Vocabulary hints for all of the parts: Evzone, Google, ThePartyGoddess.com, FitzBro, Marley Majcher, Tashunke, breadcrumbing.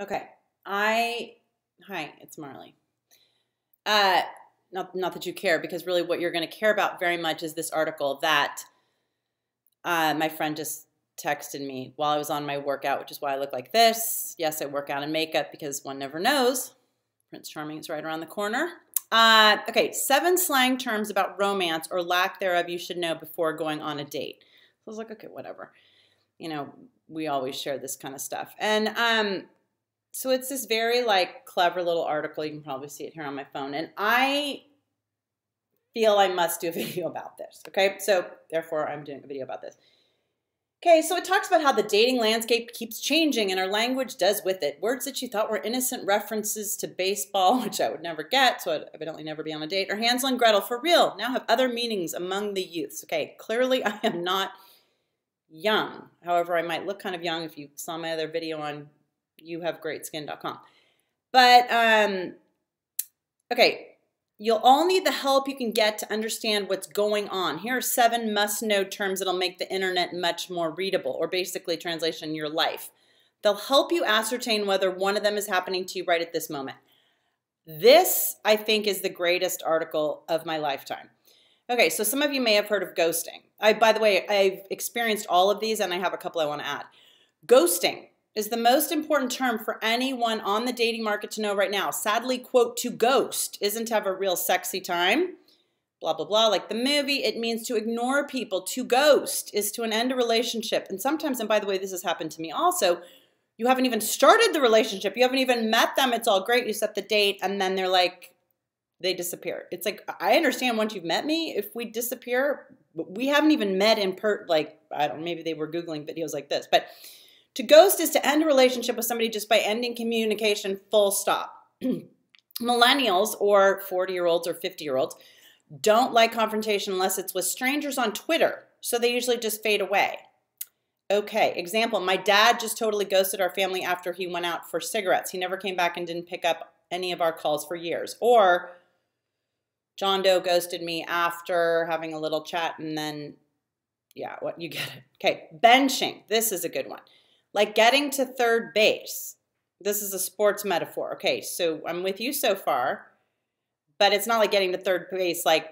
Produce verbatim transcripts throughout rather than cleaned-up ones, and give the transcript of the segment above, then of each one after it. Okay. I, hi, it's Marley. Uh, not, not that you care, because really what you're going to care about very much is this article that uh, my friend just texted me while I was on my workout, which is why I look like this. Yes, I work out in makeup because one never knows. Prince Charming is right around the corner. Uh, okay, seven slang terms about romance or lack thereof you should know before going on a date. So I was like, okay, whatever. You know, we always share this kind of stuff. And um, so it's this very like clever little article. You can probably see it here on my phone. And I feel I must do a video about this. Okay, so therefore I'm doing a video about this. Okay, so it talks about how the dating landscape keeps changing and our language does with it. Words that you thought were innocent references to baseball, which I would never get, so I'd evidently never be on a date, or Hansel and Gretel for real, now have other meanings among the youths. Okay, clearly I am not young. However, I might look kind of young if you saw my other video on you have great skin dot com. But, um, okay. You'll all need the help you can get to understand what's going on. Here are seven must-know terms that'll make the internet much more readable, or basically translation, your life. They'll help you ascertain whether one of them is happening to you right at this moment. This, I think, is the greatest article of my lifetime. Okay, so some of you may have heard of ghosting. I, by the way, I've experienced all of these, and I have a couple I want to add. Ghosting is the most important term for anyone on the dating market to know right now. Sadly, quote, to ghost isn't to have a real sexy time, blah, blah, blah. Like the movie, it means to ignore people. To ghost is to an end a relationship. And sometimes, and by the way, this has happened to me also, you haven't even started the relationship. You haven't even met them. It's all great. You set the date and then they're like, they disappear. It's like, I understand once you've met me, if we disappear, we haven't even met in per, like, I don't know, maybe they were Googling videos like this, but to ghost is to end a relationship with somebody just by ending communication, full stop. Millennials or forty-year-olds or fifty-year-olds don't like confrontation unless it's with strangers on Twitter, so they usually just fade away. Okay, example, my dad just totally ghosted our family after he went out for cigarettes. He never came back and didn't pick up any of our calls for years. Or John Doe ghosted me after having a little chat and then, yeah, what, you get it. Okay, benching, this is a good one. Like getting to third base. This is a sports metaphor. Okay, so I'm with you so far, but it's not like getting to third base, like,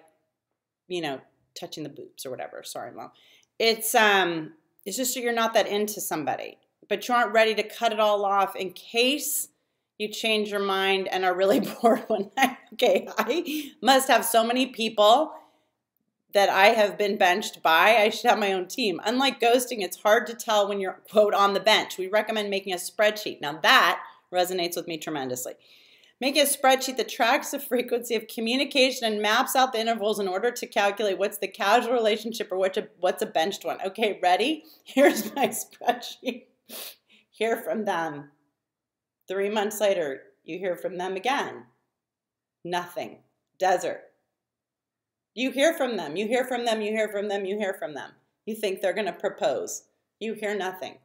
you know, touching the boobs or whatever. Sorry, Mom. It's um, it's just you're not that into somebody, but you aren't ready to cut it all off in case you change your mind and are really bored one night. Okay, I must have so many people that I have been benched by. I should have my own team. Unlike ghosting, it's hard to tell when you're, quote, on the bench. We recommend making a spreadsheet. Now that resonates with me tremendously. Making a spreadsheet that tracks the frequency of communication and maps out the intervals in order to calculate what's the casual relationship or what's a, what's a benched one. Okay, ready? Here's my spreadsheet. Hear from them. Three months later, you hear from them again. Nothing. Desert. You hear from them, you hear from them, you hear from them, you hear from them. You think they're going to propose. You hear nothing.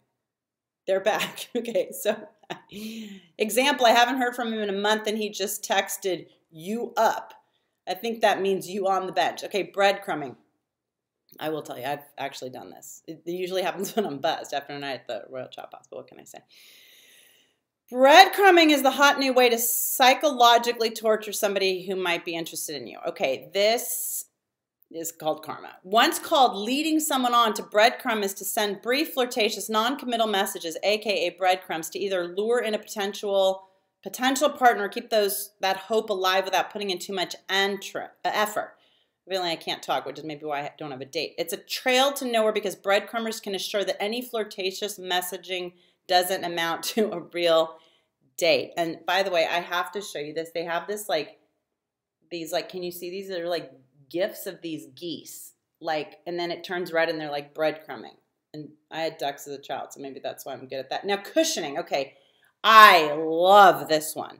They're back. Okay, so example, I haven't heard from him in a month and he just texted you up. I think that means you on the bench. Okay, breadcrumbing. I will tell you, I've actually done this. It usually happens when I'm buzzed after a night at the Royal Chop Hospital. What can I say? Breadcrumbing is the hot new way to psychologically torture somebody who might be interested in you. Okay, this is called karma. Once called leading someone on to breadcrumb is to send brief, flirtatious, non-committal messages, aka breadcrumbs, to either lure in a potential potential partner, keep those that hope alive without putting in too much effort. Really, I can't talk, which is maybe why I don't have a date. It's a trail to nowhere because breadcrumbers can assure that any flirtatious messaging doesn't amount to a real date. And by the way, I have to show you this. They have this like, these like, can you see these? They're like gifs of these geese. Like, and then it turns red and they're like breadcrumbing. And I had ducks as a child, so maybe that's why I'm good at that. Now cushioning, okay. I love this one.